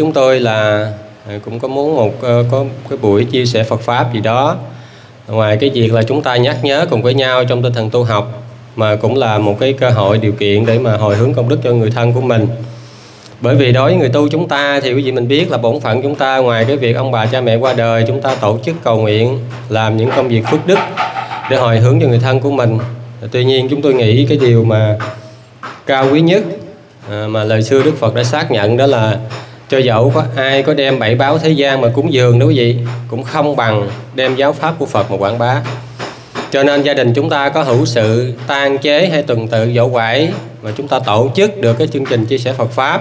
Chúng tôi là cũng có muốn có cái buổi chia sẻ Phật Pháp gì đó. Ngoài cái việc là chúng ta nhắc nhớ cùng với nhau trong tinh thần tu học, mà cũng là một cái cơ hội điều kiện để mà hồi hướng công đức cho người thân của mình. Bởi vì đối với người tu chúng ta thì quý vị mình biết là bổn phận chúng ta, ngoài cái việc ông bà cha mẹ qua đời, chúng ta tổ chức cầu nguyện, làm những công việc phước đức để hồi hướng cho người thân của mình. Tuy nhiên chúng tôi nghĩ cái điều mà cao quý nhất mà lời xưa Đức Phật đã xác nhận, đó là cho dẫu có ai có đem bảy báo thế gian mà cúng dường đó quý vị, cũng không bằng đem giáo pháp của Phật mà quảng bá. Cho nên gia đình chúng ta có hữu sự tang chế hay tuần tự dỗ quải mà chúng ta tổ chức được cái chương trình chia sẻ Phật Pháp,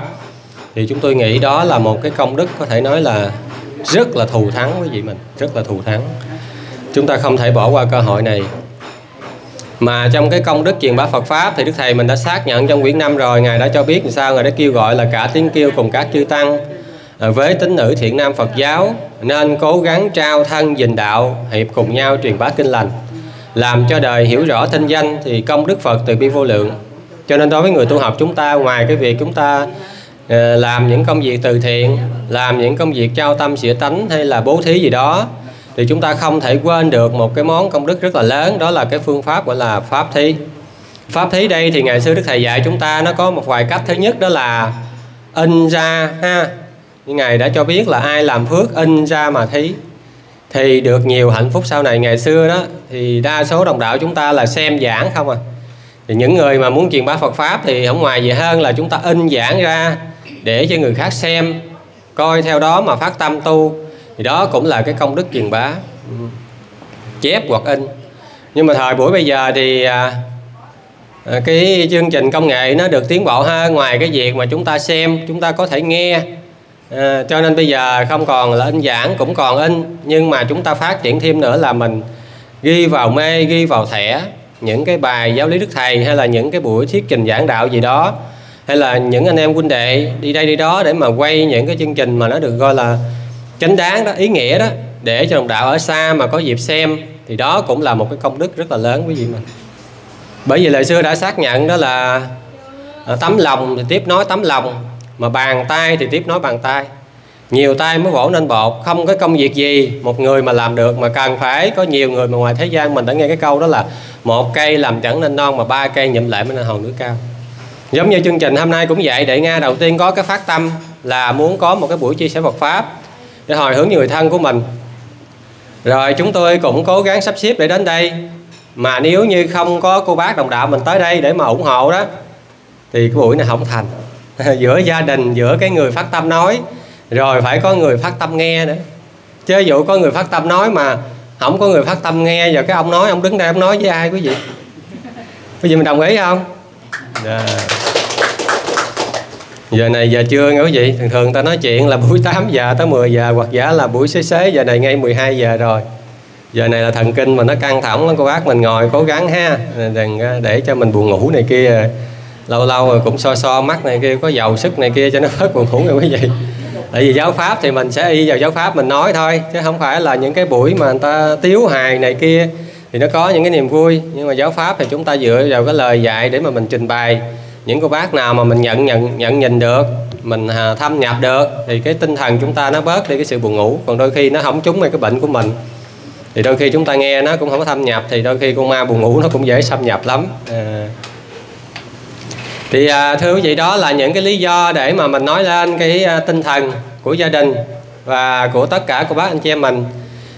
thì chúng tôi nghĩ đó là một cái công đức có thể nói là rất là thù thắng quý vị mình, rất là thù thắng. Chúng ta không thể bỏ qua cơ hội này. Mà trong cái công đức truyền bá Phật Pháp thì Đức Thầy mình đã xác nhận trong quyển 5 rồi. Ngài đã cho biết làm sao, Ngài đã kêu gọi là cả tiếng kêu cùng các chư Tăng với tín nữ thiện nam Phật giáo nên cố gắng trao thân dình đạo, hiệp cùng nhau truyền bá kinh lành, làm cho đời hiểu rõ thinh danh, thì công đức Phật từ bi vô lượng. Cho nên đối với người tu học chúng ta, ngoài cái việc chúng ta làm những công việc từ thiện, làm những công việc trao tâm sửa tánh hay là bố thí gì đó, thì chúng ta không thể quên được một cái món công đức rất là lớn, đó là cái phương pháp gọi là pháp thí. Pháp thí đây thì ngày xưa Đức Thầy dạy chúng ta nó có một vài cách. Thứ nhất đó là in ra ha, như Ngài đã cho biết là ai làm phước in ra mà thí thì được nhiều hạnh phúc sau này. Ngày xưa đó thì đa số đồng đạo chúng ta là xem giảng không à. Thì những người mà muốn truyền bá Phật Pháp thì không ngoài gì hơn là chúng ta in giảng ra để cho người khác xem, coi theo đó mà phát tâm tu, thì đó cũng là cái công đức truyền bá. Chép hoặc in. Nhưng mà thời buổi bây giờ thì cái chương trình công nghệ nó được tiến bộ hơn. Ngoài cái việc mà chúng ta xem, chúng ta có thể nghe. Cho nên bây giờ không còn là in giảng, cũng còn in, nhưng mà chúng ta phát triển thêm nữa là mình ghi vào mê, ghi vào thẻ những cái bài giáo lý Đức Thầy, hay là những cái buổi thuyết trình giảng đạo gì đó, hay là những anh em huynh đệ đi đây đi đó để mà quay những cái chương trình mà nó được gọi là chánh đáng đó, ý nghĩa đó, để cho đồng đạo ở xa mà có dịp xem, thì đó cũng là một cái công đức rất là lớn quý vị mình. Bởi vì lời xưa đã xác nhận đó là tấm lòng thì tiếp nối tấm lòng, mà bàn tay thì tiếp nối bàn tay. Nhiều tay mới vỗ nên bột. Không có công việc gì một người mà làm được, mà cần phải có nhiều người. Mà ngoài thế gian mình đã nghe cái câu đó là một cây làm chẳng nên non, mà ba cây nhụm lại mới nên hòn núi cao. Giống như chương trình hôm nay cũng vậy. Đại Nga đầu tiên có cái phát tâm là muốn có một cái buổi chia sẻ Phật Pháp để hồi hướng người thân của mình. Rồi chúng tôi cũng cố gắng sắp xếp để đến đây. Mà nếu như không có cô bác đồng đạo mình tới đây để mà ủng hộ đó, thì cái buổi này không thành. Giữa gia đình, giữa cái người phát tâm nói, rồi phải có người phát tâm nghe nữa. Chứ dụ có người phát tâm nói mà không có người phát tâm nghe, giờ cái ông nói, ông đứng đây ông nói với ai quý vị? Quý vị mình đồng ý không? Giờ này giờ trưa nghe quý vị, thường thường ta nói chuyện là buổi 8 giờ tới 10 giờ, hoặc giả là buổi xế, giờ này ngay 12 giờ rồi. Giờ này là thần kinh mà nó căng thẳng lắm, cô bác mình ngồi cố gắng ha, đừng để cho mình buồn ngủ này kia. Lâu lâu rồi cũng so mắt này kia, có dầu sức này kia cho nó hết buồn ngủ rồi quý vị. Tại vì giáo pháp thì mình sẽ y vào giáo pháp mình nói thôi, chứ không phải là những cái buổi mà người ta tiếu hài này kia thì nó có những cái niềm vui. Nhưng mà giáo pháp thì chúng ta dựa vào cái lời dạy để mà mình trình bày. Những cô bác nào mà mình nhận nhìn được, mình thâm nhập được, thì cái tinh thần chúng ta nó bớt đi cái sự buồn ngủ. Còn đôi khi nó không trúng ngay cái bệnh của mình, thì đôi khi chúng ta nghe nó cũng không có thâm nhập, thì đôi khi con ma buồn ngủ nó cũng dễ xâm nhập lắm. Thì thưa quý vị, đó là những cái lý do để mà mình nói lên cái tinh thần của gia đình và của tất cả cô bác anh chị em mình.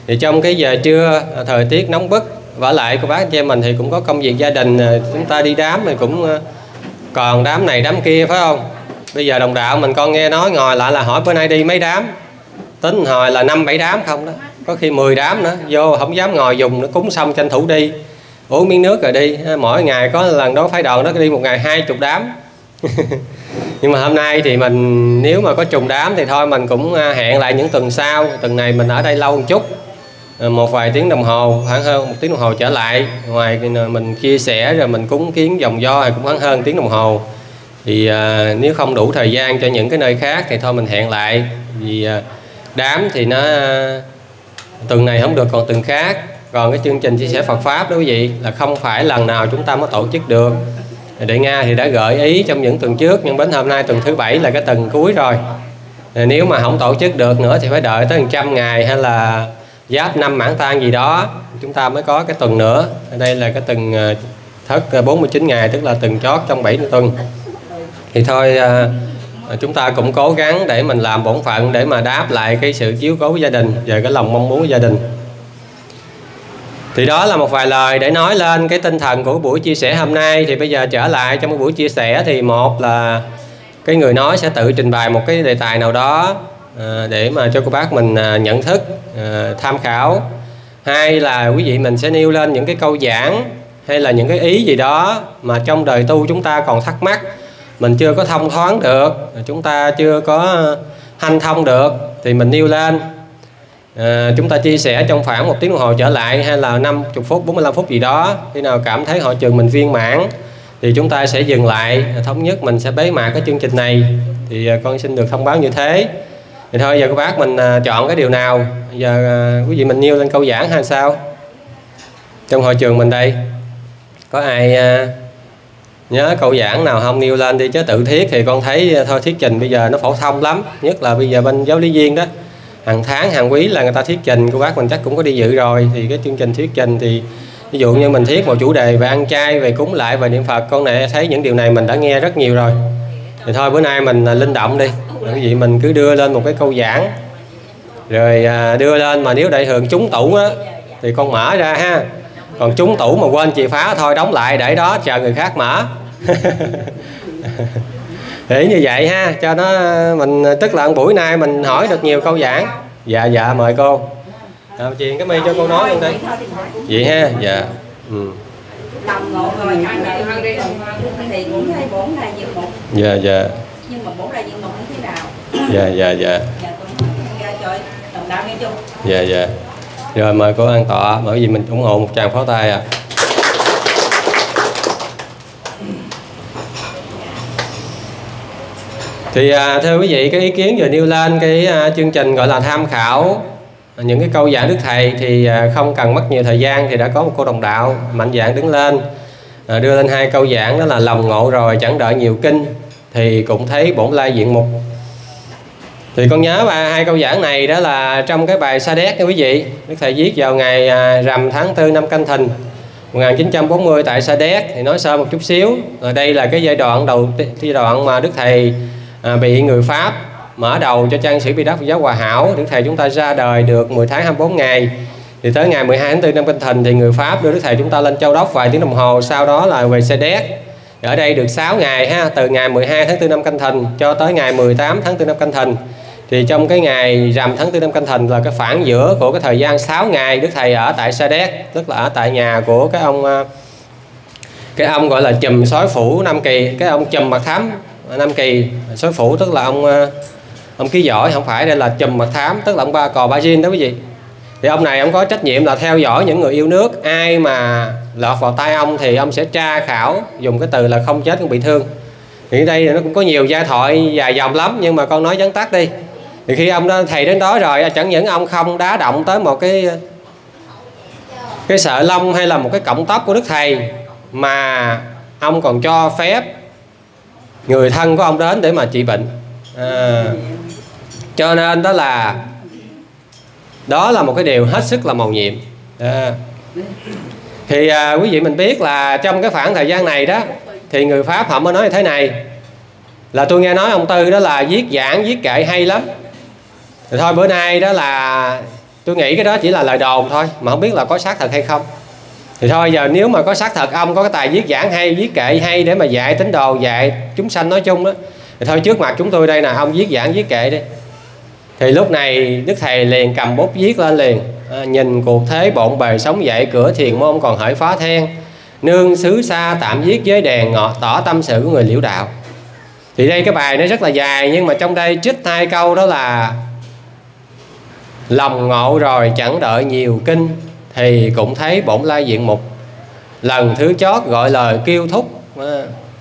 Thì trong cái giờ trưa thời tiết nóng bức, vả lại cô bác anh chị em mình thì cũng có công việc gia đình, chúng ta đi đám thì cũng còn đám này đám kia phải không? Bây giờ đồng đạo mình con nghe nói ngồi lại là hỏi bữa nay đi mấy đám, tính hồi là 5-7 đám không đó, có khi 10 đám nữa, vô không dám ngồi dùng nữa, cúng xong tranh thủ đi uống miếng nước rồi đi. Mỗi ngày có lần đó phái đoàn nó đi một ngày 20 đám. Nhưng mà hôm nay thì mình nếu mà có trùng đám thì thôi mình cũng hẹn lại những tuần sau. Tuần này mình ở đây lâu một chút, một vài tiếng đồng hồ, khoảng hơn một tiếng đồng hồ trở lại. Ngoài mình chia sẻ rồi mình cúng kiến dòng do thì cũng khoảng hơn tiếng đồng hồ. Thì nếu không đủ thời gian cho những cái nơi khác thì thôi mình hẹn lại. Vì đám thì nó tuần này không được còn tuần khác. Còn cái chương trình chia sẻ Phật Pháp đó quý vị, là không phải lần nào chúng ta mới tổ chức được. Đại Nga thì đã gợi ý trong những tuần trước, nhưng đến hôm nay tuần thứ 7 là cái tuần cuối rồi. Nếu mà không tổ chức được nữa thì phải đợi tới 100 ngày hay là giáp năm mãn tang gì đó chúng ta mới có cái tuần nữa. Đây là cái tuần thất 49 ngày, tức là tuần chót trong 7 tuần. Thì thôi chúng ta cũng cố gắng để mình làm bổn phận để mà đáp lại cái sự chiếu cố của gia đình và cái lòng mong muốn của gia đình. Thì đó là một vài lời để nói lên cái tinh thần của buổi chia sẻ hôm nay. Thì bây giờ trở lại trong cái buổi chia sẻ thì một là cái người nói sẽ tự trình bày một cái đề tài nào đó để mà cho cô bác mình nhận thức, tham khảo. Hai là quý vị mình sẽ nêu lên những cái câu giảng hay là những cái ý gì đó mà trong đời tu chúng ta còn thắc mắc, mình chưa có thông thoáng được, chúng ta chưa có hanh thông được thì mình nêu lên. Chúng ta chia sẻ trong khoảng 1 tiếng đồng hồ trở lại hay là 50 phút, 45 phút gì đó. Khi nào cảm thấy hội trường mình viên mãn thì chúng ta sẽ dừng lại, thống nhất mình sẽ bế mạc cái chương trình này. Thì con xin được thông báo như thế. Thì thôi giờ các bác mình chọn cái điều nào. Giờ quý vị mình nêu lên câu giảng hay sao? Trong hội trường mình đây có ai nhớ câu giảng nào không, nêu lên đi. Chứ tự thiết thì con thấy thôi thuyết trình bây giờ nó phổ thông lắm. Nhất là bây giờ bên giáo lý viên đó, hàng tháng hàng quý là người ta thuyết trình, của bác mình chắc cũng có đi dự rồi. Thì cái chương trình thuyết trình thì ví dụ như mình thiết một chủ đề về ăn chay, về cúng lại, về niệm Phật, con này thấy những điều này mình đã nghe rất nhiều rồi. Thì thôi bữa nay mình linh động đi, quý vị mình cứ đưa lên một cái câu giảng rồi đưa lên. Mà nếu đại hường trúng tủ á thì con mở ra ha, còn trúng tủ mà quên chìa khóa thôi đóng lại để đó chờ người khác mở. Để như vậy ha, cho nó mình tức là buổi nay mình hỏi được nhiều câu giảng. Dạ dạ mời cô. Chuyện cái mi cho cô nói luôn đi. Vậy ha, dạ. Dạ dạ. Nhưng mà bốn là diện mục như thế nào? Dạ dạ dạ. Dạ dạ. Rồi mời cô an tọa, bởi vì mình ủng hộ một tràng pháo tay à. Thì thưa quý vị, cái ý kiến vừa nêu lên cái chương trình gọi là tham khảo những cái câu giảng Đức Thầy thì không cần mất nhiều thời gian thì đã có một cô đồng đạo mạnh dạn đứng lên đưa lên hai câu giảng, đó là lòng ngộ rồi chẳng đợi nhiều kinh thì cũng thấy bổn lai diện mục. Thì con nhớ hai câu giảng này đó là trong cái bài Sa Đéc nha quý vị. Đức Thầy viết vào ngày rằm tháng 4 năm Canh Thìn 1940 tại Sa Đéc. Thì nói sơ một chút xíu, đây là cái giai đoạn đầu, giai đoạn mà Đức Thầy bị người Pháp mở đầu cho trang sử Bi Đát Phật Giáo Hòa Hảo. Đức Thầy chúng ta ra đời được 10 tháng 24 ngày. Thì tới ngày 12 tháng 4 năm Canh Thìn thì người Pháp đưa Đức Thầy chúng ta lên Châu Đốc vài tiếng đồng hồ, sau đó là về Sa Đéc. Ở đây được 6 ngày ha, từ ngày 12 tháng 4 năm Canh Thìn cho tới ngày 18 tháng 4 năm Canh Thìn. Thì trong cái ngày rằm tháng 4 năm Canh Thìn là cái khoảng giữa của cái thời gian 6 ngày Đức Thầy ở tại Sa Đéc, tức là ở tại nhà của cái ông gọi là Chùm Sói Phủ Nam Kỳ, cái ông Chùm Mật Thám Nam Kỳ. Sói Phủ tức là ông Ký Giỏi, không phải, đây là Chùm Mật Thám tức là ông Ba Cò Ba Jin đó quý vị. Thì ông này ông có trách nhiệm là theo dõi những người yêu nước, ai mà lọt vào tay ông thì ông sẽ tra khảo, dùng cái từ là không chết cũng bị thương. Thì đây nó cũng có nhiều giai thoại dài dòng lắm nhưng mà con nói vắn tắt đi. Thì khi ông đó, thầy đến đó rồi chẳng những ông không đá động tới một cái sợi lông hay là một cái cọng tóc của Đức Thầy, mà ông còn cho phép người thân của ông đến để mà trị bệnh. Cho nên đó là một cái điều hết sức là mầu nhiệm. Thì quý vị mình biết là trong cái khoảng thời gian này đó thì người Pháp họ mới nói như thế này, là tôi nghe nói ông Tư đó là viết giảng viết kệ hay lắm. Thì thôi bữa nay đó là tôi nghĩ cái đó chỉ là lời đồn thôi, mà không biết là có xác thật hay không. Thì thôi giờ nếu mà có xác thật ông có cái tài viết giảng hay, viết kệ hay để mà dạy tín đồ, dạy chúng sanh nói chung đó, thì thôi trước mặt chúng tôi đây là ông viết giảng viết kệ đi. Thì lúc này Đức Thầy liền cầm bút viết lên liền. Nhìn cuộc thế bộn bề sống dậy, cửa thiền môn còn hỡi phá then, nương xứ xa tạm viết với đèn ngọt, tỏ tâm sự của người liễu đạo. Thì đây cái bài nó rất là dài, nhưng mà trong đây trích hai câu đó là lòng ngộ rồi chẳng đợi nhiều kinh thì cũng thấy bổn lai diện mục. Lần thứ chót gọi lời kêu thúc,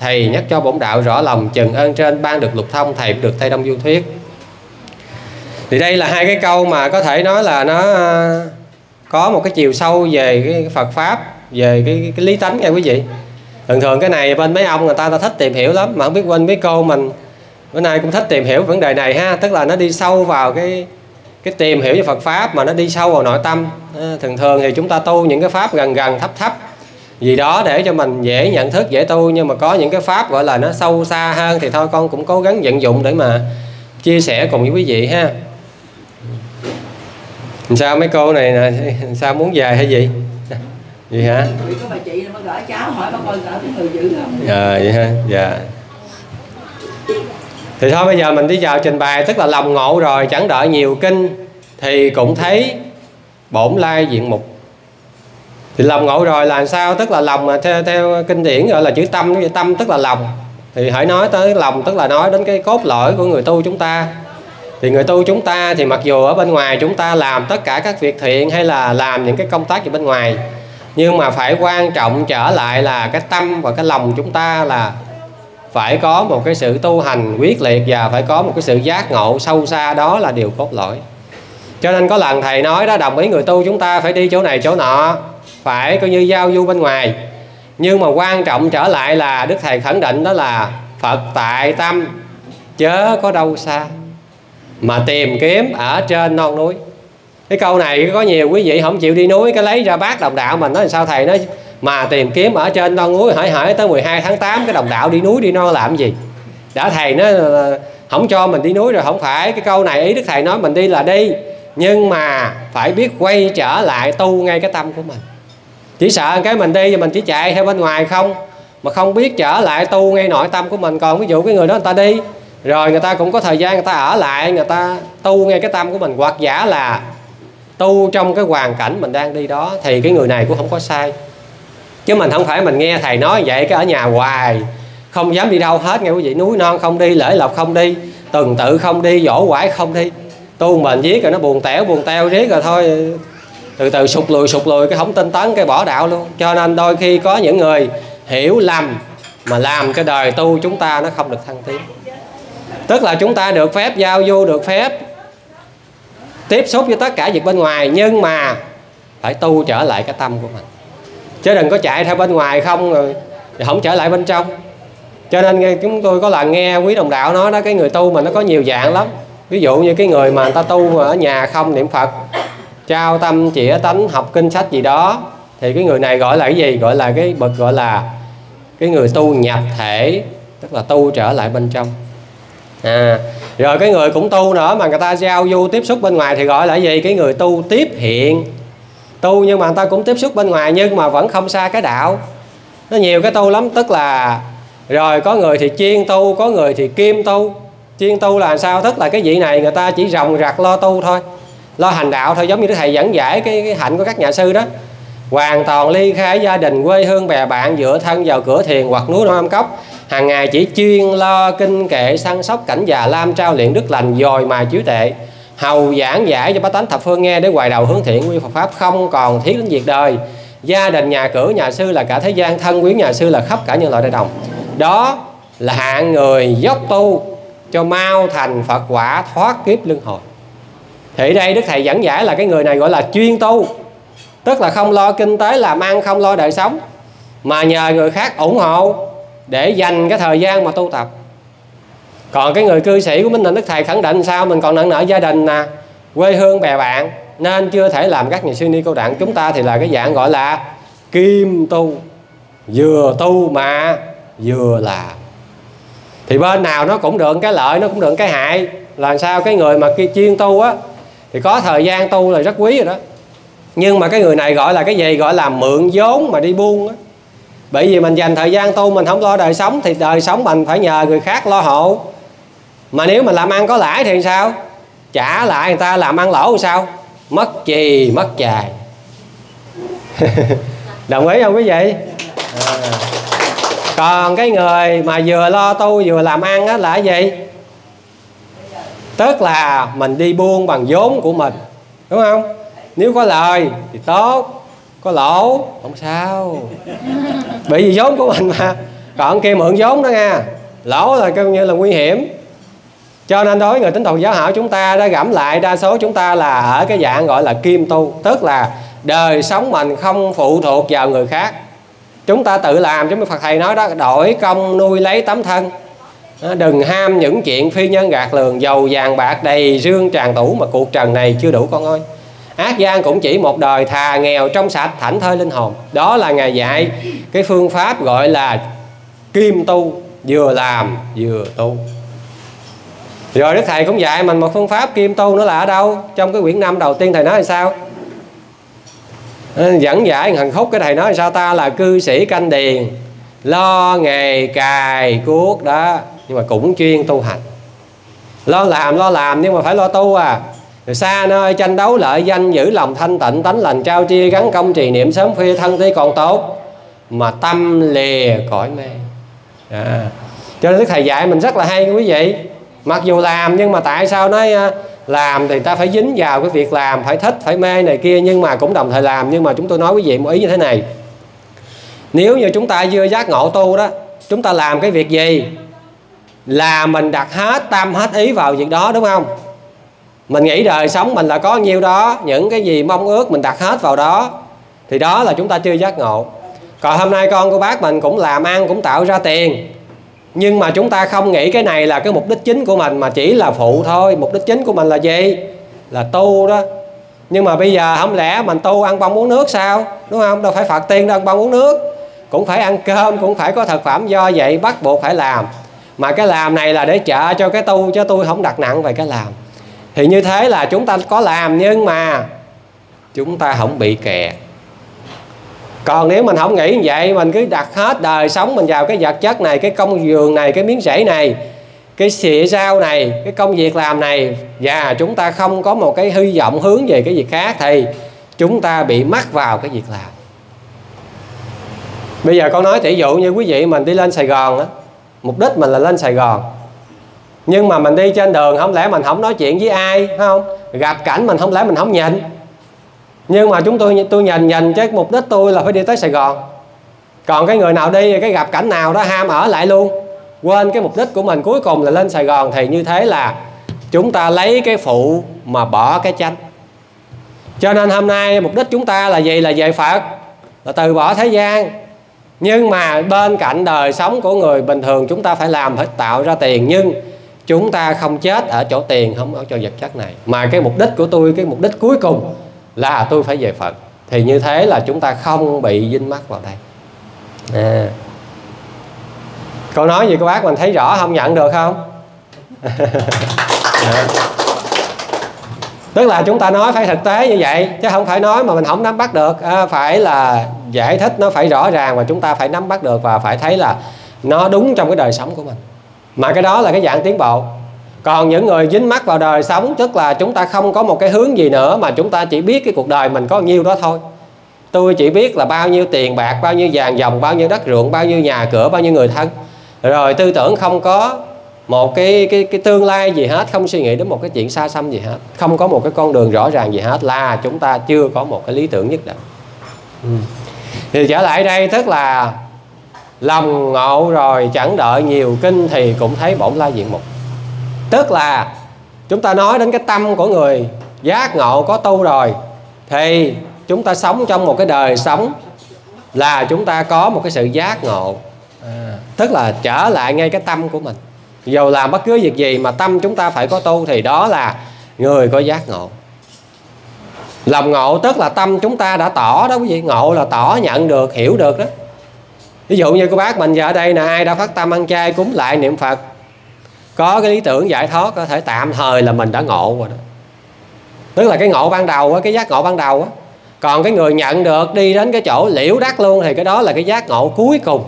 thầy nhắc cho bổn đạo rõ lòng, chừng ơn trên ban được lục thông, thầy được Tây Đông du thuyết. Thì đây là hai cái câu mà có thể nói là nó có một cái chiều sâu về cái Phật Pháp, về cái lý tánh nha quý vị. Thường thường cái này bên mấy ông người ta thích tìm hiểu lắm, mà không biết quên mấy cô mình Bữa nay cũng thích tìm hiểu vấn đề này ha, tức là nó đi sâu vào cái tìm hiểu về Phật Pháp mà nó đi sâu vào nội tâm. Thường thường thì chúng ta tu những cái Pháp gần gần thấp thấp gì đó để cho mình dễ nhận thức, dễ tu, nhưng mà có những cái Pháp gọi là nó sâu xa hơn thì thôi con cũng cố gắng vận dụng để mà chia sẻ cùng với quý vị ha. Sao mấy cô này nè, sao muốn về hay gì? Vậy hả? Vậy ha, dạ. Thì thôi bây giờ mình đi vào trình bày, tức là lòng ngộ rồi, chẳng đợi nhiều kinh thì cũng thấy bổn lai diện mục. Thì lòng ngộ rồi là sao? Tức là lòng mà theo kinh điển gọi là chữ tâm, tâm tức là lòng. Thì hãy nói tới lòng tức là nói đến cái cốt lõi của người tu chúng ta. Thì người tu chúng ta thì mặc dù ở bên ngoài chúng ta làm tất cả các việc thiện hay là làm những cái công tác gì bên ngoài, nhưng mà phải quan trọng trở lại là cái tâm và cái lòng chúng ta là phải có một cái sự tu hành quyết liệt và phải có một cái sự giác ngộ sâu xa, đó là điều cốt lõi. Cho nên có lần thầy nói đó, đồng ý người tu chúng ta phải đi chỗ này chỗ nọ, phải coi như giao du bên ngoài, nhưng mà quan trọng trở lại là Đức Thầy khẳng định đó là Phật tại tâm chớ có đâu xa mà tìm kiếm ở trên non núi. Cái câu này có nhiều quý vị không chịu đi núi, cái lấy ra bác đồng đạo mình nói sao thầy, nói mà tìm kiếm ở trên non núi, hỏi tới 12 tháng 8 cái đồng đạo đi núi đi non làm gì, đã thầy nó không cho mình đi núi rồi. Không phải, cái câu này ý Đức Thầy nói mình đi là đi, nhưng mà phải biết quay trở lại tu ngay cái tâm của mình. Chỉ sợ cái mình đi thì mình chỉ chạy theo bên ngoài không, mà không biết trở lại tu ngay nội tâm của mình. Còn ví dụ cái người đó người ta đi rồi, người ta cũng có thời gian người ta ở lại, người ta tu ngay cái tâm của mình, hoặc giả là tu trong cái hoàn cảnh mình đang đi đó, thì cái người này cũng không có sai. Chứ mình không phải mình nghe thầy nói vậy cái ở nhà hoài không dám đi đâu hết. Nghe quý vị, núi non không đi, Lễ Lộc không đi, Tuần Tự không đi, Dỗ Quải không đi, tu mình viết rồi nó buồn tẻo buồn teo riết rồi thôi từ từ sụt lùi cái không tinh tấn, cái bỏ đạo luôn. Cho nên đôi khi có những người hiểu lầm mà làm cho đời tu chúng ta nó không được thăng tiến. Tức là chúng ta được phép giao du, được phép tiếp xúc với tất cả việc bên ngoài, nhưng mà phải tu trở lại cái tâm của mình, chứ đừng có chạy theo bên ngoài không rồi không trở lại bên trong. Cho nên chúng tôi có lần nghe quý đồng đạo nói đó, cái người tu mà nó có nhiều dạng lắm. Ví dụ như cái người mà người ta tu ở nhà không niệm Phật, trao tâm chĩa tánh, học kinh sách gì đó, thì cái người này gọi là cái gì? Gọi là cái bậc gọi là cái người tu nhập thể, tức là tu trở lại bên trong. Rồi cái người cũng tu nữa mà người ta giao du tiếp xúc bên ngoài thì gọi là gì? Cái người tu tiếp hiện. Tu nhưng mà người ta cũng tiếp xúc bên ngoài nhưng mà vẫn không xa cái đạo. Nó nhiều cái tu lắm. Tức là rồi có người thì chuyên tu, có người thì kiêm tu. Chuyên tu là sao? Tức là cái vị này người ta chỉ ròng rạc lo tu thôi, lo hành đạo thôi, giống như Đức Thầy dẫn giải cái hạnh của các nhà sư đó. Hoàn toàn ly khai gia đình, quê hương, bè bạn, dựa thân vào cửa thiền hoặc núi non âm cốc. Hàng ngày chỉ chuyên lo kinh kệ, săn sóc cảnh già lam, trao luyện đức lành, dồi mà trí tuệ, hầu giảng giải cho bá tánh thập phương nghe, để hoài đầu hướng thiện quy Phật Pháp, không còn thiết đến việc đời, gia đình, nhà cửa. Nhà sư là cả thế gian, thân quyến nhà sư là khắp cả nhân loại đại đồng. Đó là hạng người dốc tu cho mau thành Phật quả, thoát kiếp luân hồi. Thì đây Đức Thầy giảng giải là cái người này gọi là chuyên tu, tức là không lo kinh tế làm ăn, không lo đời sống, mà nhờ người khác ủng hộ để dành cái thời gian mà tu tập. Còn cái người cư sĩ của mình là Đức Thầy khẳng định sao? Mình còn nặng nợ gia đình nè, quê hương bè bạn, nên chưa thể làm các nhà sư Ni Cô Đặng. Chúng ta thì là cái dạng gọi là kim tu, vừa tu mà vừa là. Thì bên nào nó cũng được cái lợi, nó cũng được cái hại. Làm sao? Cái người mà chuyên tu á thì có thời gian tu là rất quý rồi đó. Nhưng mà cái người này gọi là cái gì? Gọi là mượn vốn mà đi buôn á. Bởi vì mình dành thời gian tu, mình không lo đời sống, thì đời sống mình phải nhờ người khác lo hộ. Mà nếu mình làm ăn có lãi thì sao? Trả lại người ta làm ăn lỗ sao? Mất chì mất chài. Đồng ý không quý vị? Còn cái người mà vừa lo tu vừa làm ăn á là cái gì? Tức là mình đi buôn bằng vốn của mình, đúng không? Nếu có lời thì tốt, có lỗ không sao, bởi vì vốn của mình mà. Còn kia mượn vốn đó nha, lỗ là coi như là nguy hiểm. Cho nên đối với người tín đồ giáo hảo chúng ta đã gẫm lại, đa số chúng ta là ở cái dạng gọi là kim tu, tức là đời sống mình không phụ thuộc vào người khác, chúng ta tự làm. Chứ Phật Thầy nói đó, đổi công nuôi lấy tấm thân, Đừng ham những chuyện phi nhân gạt lường, dầu vàng bạc đầy rương tràn tủ mà cuộc trần này chưa đủ con ơi. Ác gian cũng chỉ một đời, thà nghèo trong sạch thảnh thơi linh hồn. Đó là Ngài dạy cái phương pháp gọi là kim tu, vừa làm vừa tu. Rồi Đức Thầy cũng dạy mình một phương pháp kim tu nữa là ở đâu? Trong cái quyển 5 đầu tiên Thầy nói là sao? Dẫn giải Hằng Khúc cái Thầy nói là sao ta? Là cư sĩ canh điền, lo nghề cài cuốc đó, nhưng mà cũng chuyên tu hành. Lo làm nhưng mà phải lo tu à. Rồi xa nơi tranh đấu lợi danh, giữ lòng thanh tịnh, tánh lành trao chia, gắn công trì niệm sớm khuya, thân tí còn tốt mà tâm lìa cõi mê à. Cho nên Đức Thầy dạy mình rất là hay quý vị. Mặc dù làm nhưng mà tại sao nói làm thì ta phải dính vào cái việc làm, phải thích, phải mê này kia, nhưng mà cũng đồng thời làm. Nhưng mà chúng tôi nói quý vị một ý như thế này: nếu như chúng ta chưa giác ngộ tu đó, chúng ta làm cái việc gì là mình đặt hết tâm hết ý vào việc đó, đúng không? Mình nghĩ đời sống mình là có nhiêu đó, những cái gì mong ước mình đặt hết vào đó, thì đó là chúng ta chưa giác ngộ. Còn hôm nay con của bác mình cũng làm ăn, cũng tạo ra tiền, nhưng mà chúng ta không nghĩ cái này là cái mục đích chính của mình, mà chỉ là phụ thôi. Mục đích chính của mình là gì? Là tu đó. Nhưng mà bây giờ không lẽ mình tu ăn bông uống nước sao? Đúng không? Đâu phải Phật tiên đâu ăn bông uống nước, cũng phải ăn cơm, cũng phải có thực phẩm. Do vậy bắt buộc phải làm. Mà cái làm này là để trợ cho cái tu, chứ tôi không đặt nặng về cái làm. Thì như thế là chúng ta có làm nhưng mà chúng ta không bị kẹt. Còn nếu mình không nghĩ như vậy, mình cứ đặt hết đời sống mình vào cái vật chất này, cái công vườn này, cái miếng rẫy này, cái xịa rau này, cái công việc làm này, và chúng ta không có một cái hy vọng hướng về cái việc khác, thì chúng ta bị mắc vào cái việc làm. Bây giờ con nói tỷ dụ như quý vị mình đi lên Sài Gòn đó, mục đích mình là lên Sài Gòn, nhưng mà mình đi trên đường không lẽ mình không nói chuyện với ai, không gặp cảnh mình không lẽ mình không nhìn. Nhưng mà tôi nhìn chứ mục đích tôi là phải đi tới Sài Gòn. Còn cái người nào đi cái gặp cảnh nào đó ham ở lại luôn, quên cái mục đích của mình cuối cùng là lên Sài Gòn, thì như thế là chúng ta lấy cái phụ mà bỏ cái chánh. Cho nên hôm nay mục đích chúng ta là gì? Là về Phật, là từ bỏ thế gian. Nhưng mà bên cạnh đời sống của người bình thường, chúng ta phải làm, phải tạo ra tiền, nhưng chúng ta không chết ở chỗ tiền, không ở chỗ vật chất này, mà cái mục đích của tôi, cái mục đích cuối cùng là tôi phải về Phật. Thì như thế là chúng ta không bị dính mắc vào đây à. Câu nói gì các bác mình thấy rõ không? Nhận được không? À. Tức là chúng ta nói phải thực tế như vậy, chứ không phải nói mà mình không nắm bắt được à. Phải là giải thích nó phải rõ ràng, và chúng ta phải nắm bắt được và phải thấy là nó đúng trong cái đời sống của mình. Mà cái đó là cái dạng tiến bộ. Còn những người dính mắc vào đời sống, tức là chúng ta không có một cái hướng gì nữa, mà chúng ta chỉ biết cái cuộc đời mình có nhiêu đó thôi. Tôi chỉ biết là bao nhiêu tiền bạc, bao nhiêu vàng dòng, bao nhiêu đất ruộng, bao nhiêu nhà cửa, bao nhiêu người thân. Rồi tư tưởng không có một cái tương lai gì hết, không suy nghĩ đến một cái chuyện xa xăm gì hết, không có một cái con đường rõ ràng gì hết, là chúng ta chưa có một cái lý tưởng nhất định. Thì trở lại đây tức là lòng ngộ rồi chẳng đợi nhiều kinh thì cũng thấy bổn lai diện mục. Tức là chúng ta nói đến cái tâm của người giác ngộ có tu rồi, thì chúng ta sống trong một cái đời sống là chúng ta có một cái sự giác ngộ à. Tức là trở lại ngay cái tâm của mình. Dù làm bất cứ việc gì mà tâm chúng ta phải có tu, thì đó là người có giác ngộ. Lòng ngộ tức là tâm chúng ta đã tỏ đó quý vị. Ngộ là tỏ, nhận được, hiểu được đó. Ví dụ như cô bác mình giờ ở đây nè, ai đã phát tâm ăn chay, cúng lại, niệm Phật, có cái lý tưởng giải thoát, có thể tạm thời là mình đã ngộ rồi đó. Tức là cái ngộ ban đầu á, cái giác ngộ ban đầu á. Còn cái người nhận được đi đến cái chỗ liễu đắc luôn, thì cái đó là cái giác ngộ cuối cùng.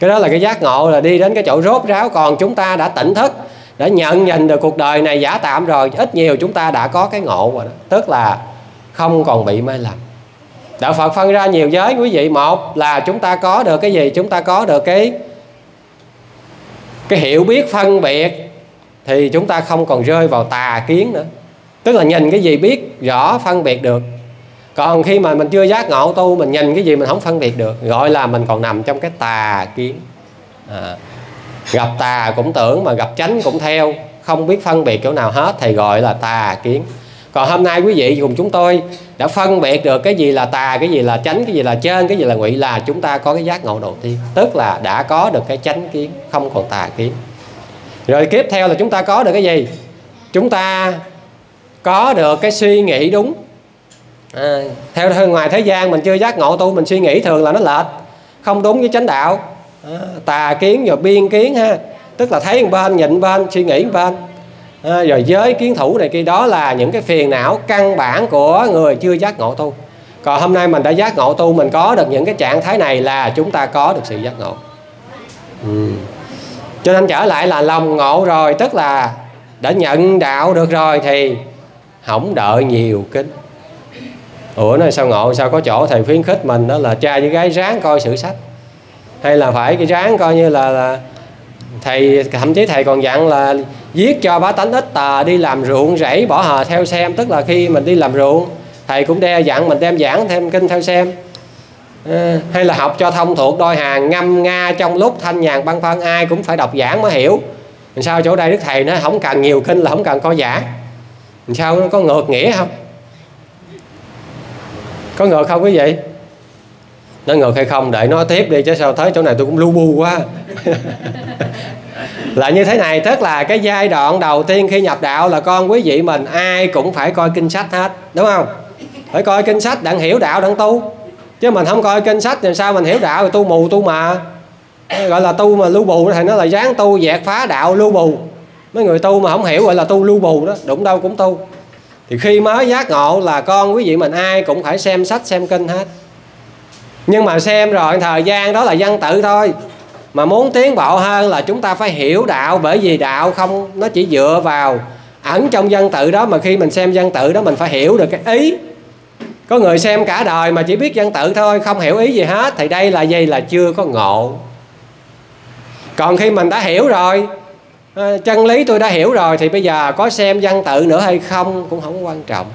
Cái đó là cái giác ngộ là đi đến cái chỗ rốt ráo. Còn chúng ta đã tỉnh thức, đã nhận nhìn được cuộc đời này giả tạm rồi, ít nhiều chúng ta đã có cái ngộ rồi đó. Tức là không còn bị mê lầm. Đạo Phật phân ra nhiều giới quý vị. Một là chúng ta có được cái gì? Chúng ta có được cái hiểu biết phân biệt, thì chúng ta không còn rơi vào tà kiến nữa. Tức là nhìn cái gì biết rõ phân biệt được. Còn khi mà mình chưa giác ngộ tu, mình nhìn cái gì mình không phân biệt được, gọi là mình còn nằm trong cái tà kiến à. Gặp tà cũng tưởng, mà gặp chánh cũng theo, không biết phân biệt kiểu nào hết, thì gọi là tà kiến. Còn hôm nay quý vị cùng chúng tôi đã phân biệt được cái gì là tà, cái gì là chánh, cái gì là chơn, cái gì là ngụy, là chúng ta có cái giác ngộ đầu tiên. Tức là đã có được cái chánh kiến, không còn tà kiến. Rồi tiếp theo là chúng ta có được cái gì? Chúng ta có được cái suy nghĩ đúng. Theo ngoài thế gian mình chưa giác ngộ tu, mình suy nghĩ thường là nó lệch, không đúng với chánh đạo. Tà kiến rồi biên kiến ha, tức là thấy một bên, nhịn bên, suy nghĩ một bên. Rồi giới kiến thủ này kia, đó là những cái phiền não căn bản của người chưa giác ngộ tu. Còn hôm nay mình đã giác ngộ tu, mình có được những cái trạng thái này là chúng ta có được sự giác ngộ. Cho nên trở lại là lòng ngộ rồi, tức là đã nhận đạo được rồi thì không đợi nhiều kính. Ủa nói sao ngộ, sao có chỗ thầy khuyến khích mình đó là trai với gái ráng coi sử sách, hay là phải cái ráng coi như là thầy, thậm chí thầy còn dặn là viết cho bá tánh ít tà, đi làm ruộng rẫy bỏ hờ theo xem. Tức là khi mình đi làm ruộng, thầy cũng đe dặn mình đem giảng thêm kinh theo xem. Hay là học cho thông thuộc đôi hàng, ngâm nga trong lúc thanh nhàn băng phân, ai cũng phải đọc giảng mới hiểu. Mình sao chỗ đây đức thầy nó không cần nhiều kinh là không cần coi giảng. Mình sao nó có ngược nghĩa không? Có ngược không quý vị? Nó ngược hay không để nó tiếp đi, chứ sao tới chỗ này tôi cũng lu bu quá. Là như thế này, tức là cái giai đoạn đầu tiên khi nhập đạo là con quý vị mình ai cũng phải coi kinh sách hết, đúng không? Phải coi kinh sách đặng hiểu đạo đặng tu, chứ mình không coi kinh sách thì sao mình hiểu đạo? Rồi tu mù tu mờ, gọi là tu mà lu bù. Thầy nói là dáng tu dẹt phá đạo lu bù. Mấy người tu mà không hiểu gọi là tu lu bù đó, đụng đâu cũng tu. Thì khi mới giác ngộ là con quý vị mình ai cũng phải xem sách xem kinh hết. Nhưng mà xem rồi thời gian đó là văn tự thôi. Mà muốn tiến bộ hơn là chúng ta phải hiểu đạo. Bởi vì đạo không, nó chỉ dựa vào ẩn trong văn tự đó. Mà khi mình xem văn tự đó mình phải hiểu được cái ý. Có người xem cả đời mà chỉ biết văn tự thôi, không hiểu ý gì hết, thì đây là gì? Là chưa có ngộ. Còn khi mình đã hiểu rồi, chân lý tôi đã hiểu rồi, thì bây giờ có xem văn tự nữa hay không cũng không quan trọng,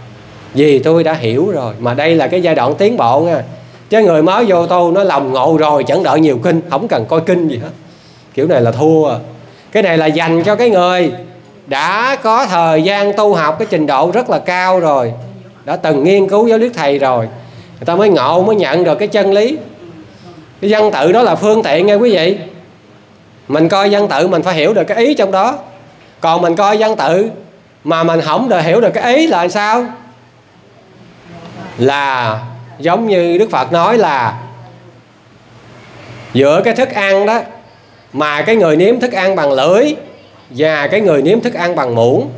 vì tôi đã hiểu rồi. Mà đây là cái giai đoạn tiến bộ nha. Chứ người mới vô tu nó lòng ngộ rồi chẳng đợi nhiều kinh, không cần coi kinh gì hết, kiểu này là thua. Cái này là dành cho cái người đã có thời gian tu học cái trình độ rất là cao rồi, đã từng nghiên cứu giáo lý thầy rồi, người ta mới ngộ, mới nhận được cái chân lý. Cái văn tự đó là phương tiện nghe quý vị. Mình coi văn tự mình phải hiểu được cái ý trong đó. Còn mình coi văn tự mà mình không được hiểu được cái ý là sao? Là giống như Đức Phật nói là giữa cái thức ăn đó, mà cái người nếm thức ăn bằng lưỡi và cái người nếm thức ăn bằng muỗng.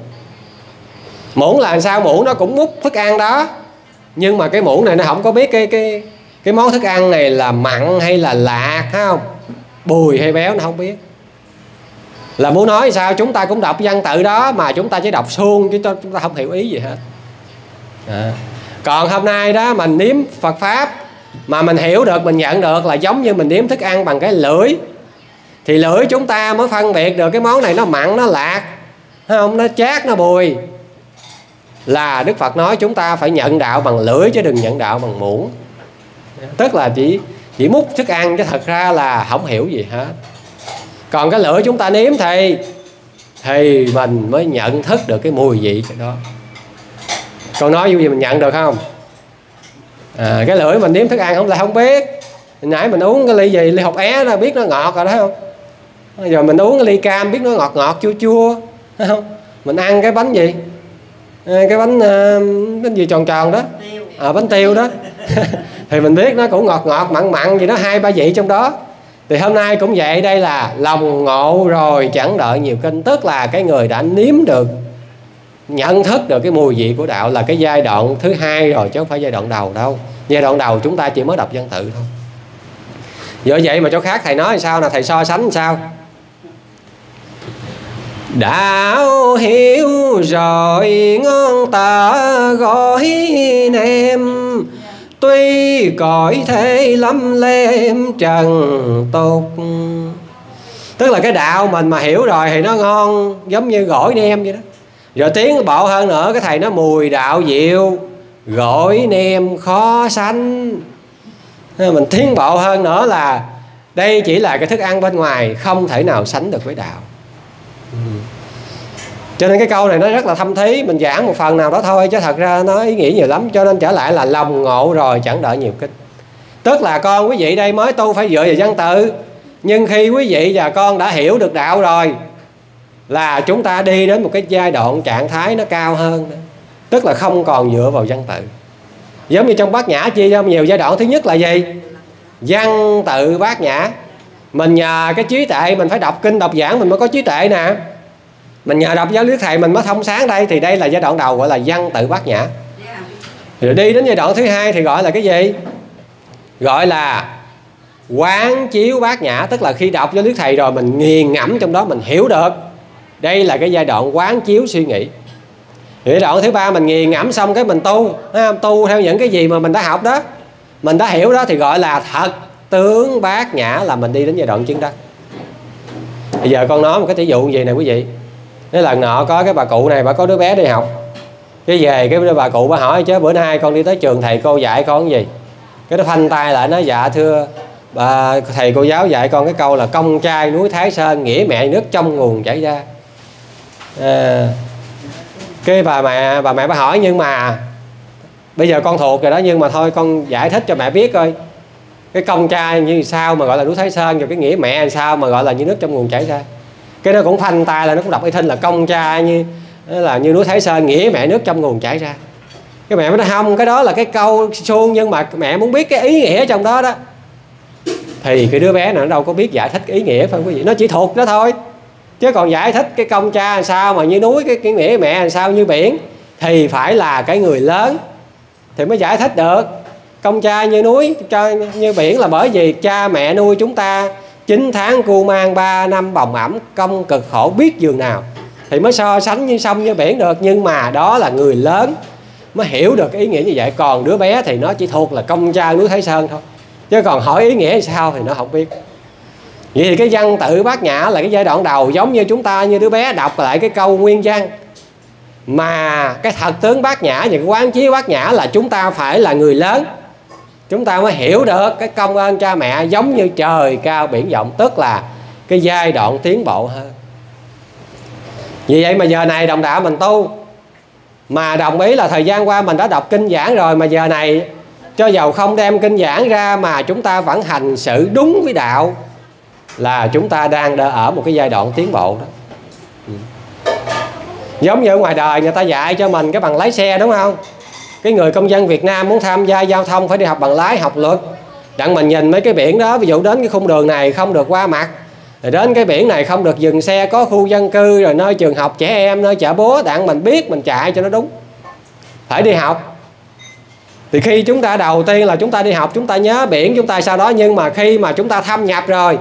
Muỗng là sao? Muỗng nó cũng múc thức ăn đó, nhưng mà cái muỗng này nó không có biết cái món thức ăn này là mặn hay là lạt, thấy không? Bùi hay béo nó không biết. Là muốn nói sao? Chúng ta cũng đọc văn tự đó mà chúng ta chỉ đọc suông, chứ chúng ta không hiểu ý gì hết. Còn hôm nay đó mình nếm Phật Pháp mà mình hiểu được, mình nhận được là giống như mình nếm thức ăn bằng cái lưỡi. Thì lưỡi chúng ta mới phân biệt được cái món này nó mặn, nó lạt, không, nó chát, nó bùi. Là Đức Phật nói chúng ta phải nhận đạo bằng lưỡi chứ đừng nhận đạo bằng muỗng. Tức là chỉ múc thức ăn chứ thật ra là không hiểu gì hết. Còn cái lưỡi chúng ta nếm thì mình mới nhận thức được cái mùi vị cái đó. Còn nói gì mình nhận được không? Cái lưỡi mình nếm thức ăn không là không biết. Nãy mình uống cái ly gì, ly hột é là biết nó ngọt rồi, thấy không? Rồi mình uống cái ly cam biết nó ngọt ngọt chua chua, thấy không? Mình ăn cái bánh gì, cái bánh gì tròn tròn đó, bánh tiêu đó thì mình biết nó cũng ngọt ngọt mặn mặn gì đó, 2-3 vị trong đó. Thì hôm nay cũng vậy, đây là lòng ngộ rồi chẳng đợi nhiều kinh, tức là cái người đã nếm được, nhận thức được cái mùi vị của đạo là cái giai đoạn thứ hai rồi, chứ không phải giai đoạn đầu đâu. Giai đoạn đầu chúng ta chỉ mới đọc văn tự thôi. Do vậy mà chỗ khác thầy nói sao, là thầy so sánh sao? Đạo hiểu rồi ngón ta gói nem, tuy cõi thế lắm lem trần tục. Tức là cái đạo mình mà hiểu rồi thì nó ngon, giống như gỏi nem vậy đó. Rồi tiến bộ hơn nữa, cái thầy nó mùi đạo diệu gỏi nem khó sánh. Mình tiến bộ hơn nữa là đây chỉ là cái thức ăn bên ngoài, không thể nào sánh được với đạo. Cho nên cái câu này nó rất là thâm thí. Mình giảng một phần nào đó thôi chứ thật ra nó ý nghĩa nhiều lắm. Cho nên trở lại là lòng ngộ rồi chẳng đợi nhiều kinh. Tức là con quý vị đây mới tu phải dựa vào văn tự. Nhưng khi quý vị và con đã hiểu được đạo rồi là chúng ta đi đến một cái giai đoạn trạng thái nó cao hơn, tức là không còn dựa vào văn tự. Giống như trong Bát Nhã chia ra nhiều giai đoạn. Thứ nhất là gì? Văn tự Bát Nhã. Mình nhờ cái trí tuệ, mình phải đọc kinh đọc giảng mình mới có trí tuệ nè, mình nhờ đọc giáo lý thầy mình mới thông sáng đây. Thì đây là giai đoạn đầu gọi là văn tự Bát Nhã. Rồi đi đến giai đoạn thứ hai thì gọi là cái gì? Gọi là quán chiếu Bát Nhã. Tức là khi đọc giáo lý thầy rồi mình nghiền ngẫm trong đó, mình hiểu được. Đây là cái giai đoạn quán chiếu suy nghĩ. Giai đoạn thứ ba mình nghiền ngẫm xong cái mình tu, tu theo những cái gì mà mình đã học đó, mình đã hiểu đó, thì gọi là thật tướng Bát Nhã, là mình đi đến giai đoạn chứng đắc. Bây giờ con nói một cái ví dụ như vậy nè quý vị. Nói lần nọ có cái bà cụ này, bà có đứa bé đi học. Cái về cái bà cụ bà hỏi chứ bữa nay con đi tới trường thầy cô dạy con cái gì? Cái nó phanh tay lại nói dạ thưa bà, thầy cô giáo dạy con cái câu là công trai núi Thái Sơn, nghĩa mẹ nước trong nguồn chảy ra. Cái bà mẹ bà hỏi nhưng mà bây giờ con thuộc rồi đó, nhưng mà thôi con giải thích cho mẹ biết coi, cái công trai như sao mà gọi là núi Thái Sơn, rồi cái nghĩa mẹ sao mà gọi là như nước trong nguồn chảy ra. Cái nó cũng phanh tay là nó cũng đọc y thinh là công trai như núi Thái Sơn, nghĩa mẹ nước trong nguồn chảy ra. Cái mẹ mới nói không, cái đó là cái câu suông, nhưng mà mẹ muốn biết cái ý nghĩa trong đó đó. Thì cái đứa bé này nó đâu có biết giải thích ý nghĩa phải không quý vị, nó chỉ thuộc đó thôi. Chứ còn giải thích cái công cha làm sao mà như núi, cái nghĩa mẹ làm sao như biển, thì phải là cái người lớn thì mới giải thích được. Công cha như núi, như biển là bởi vì cha mẹ nuôi chúng ta 9 tháng cu mang 3 năm bồng ẩm, công cực khổ biết dường nào, thì mới so sánh như sông như biển được. Nhưng mà đó là người lớn mới hiểu được cái ý nghĩa như vậy. Còn đứa bé thì nó chỉ thuộc là công cha núi Thái Sơn thôi, chứ còn hỏi ý nghĩa sao thì nó không biết. Vậy thì cái văn tự Bát Nhã là cái giai đoạn đầu, giống như chúng ta như đứa bé đọc lại cái câu nguyên văn. Mà cái thật tướng Bát Nhã và cái quán chiếu Bát Nhã là chúng ta phải là người lớn, chúng ta mới hiểu được cái công ơn cha mẹ giống như trời cao biển rộng, tức là cái giai đoạn tiến bộ hơn. Vì vậy mà giờ này đồng đạo mình tu, mà đồng ý là thời gian qua mình đã đọc kinh giảng rồi, mà giờ này cho dầu không đem kinh giảng ra mà chúng ta vẫn hành sự đúng với đạo, là chúng ta đang ở một cái giai đoạn tiến bộ đó. Giống như ngoài đời người ta dạy cho mình cái bằng lái xe đúng không? Cái người công dân Việt Nam muốn tham gia giao thông phải đi học bằng lái, học luật. Đặng mình nhìn mấy cái biển đó, ví dụ đến cái khung đường này không được qua mặt, rồi đến cái biển này không được dừng xe, có khu dân cư, rồi nơi trường học trẻ em, nơi chợ búa, đặng mình biết mình chạy cho nó đúng, phải đi học. Thì khi chúng ta đầu tiên là chúng ta đi học, chúng ta nhớ biển chúng ta sau đó, nhưng mà khi mà chúng ta thâm nhập rồi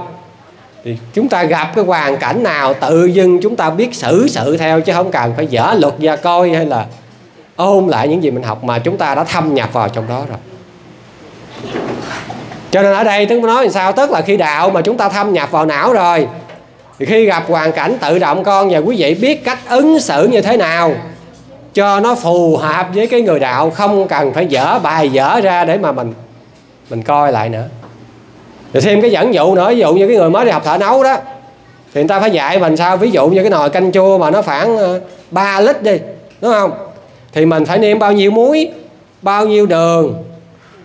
thì chúng ta gặp cái hoàn cảnh nào tự dưng chúng ta biết xử sự theo, chứ không cần phải dở luật ra coi hay là ôm lại những gì mình học, mà chúng ta đã thâm nhập vào trong đó rồi. Cho nên ở đây tôi nói làm sao, tức là khi đạo mà chúng ta thâm nhập vào não rồi thì khi gặp hoàn cảnh tự động con và quý vị biết cách ứng xử như thế nào cho nó phù hợp với cái người đạo, không cần phải dở bài dở ra để mà mình coi lại nữa. Rồi thêm cái dẫn dụ nữa, ví dụ như cái người mới đi học thợ nấu đó thì người ta phải dạy mình sao, ví dụ như cái nồi canh chua mà nó khoảng 3 lít đi, đúng không? Thì mình phải nêm bao nhiêu muối, bao nhiêu đường,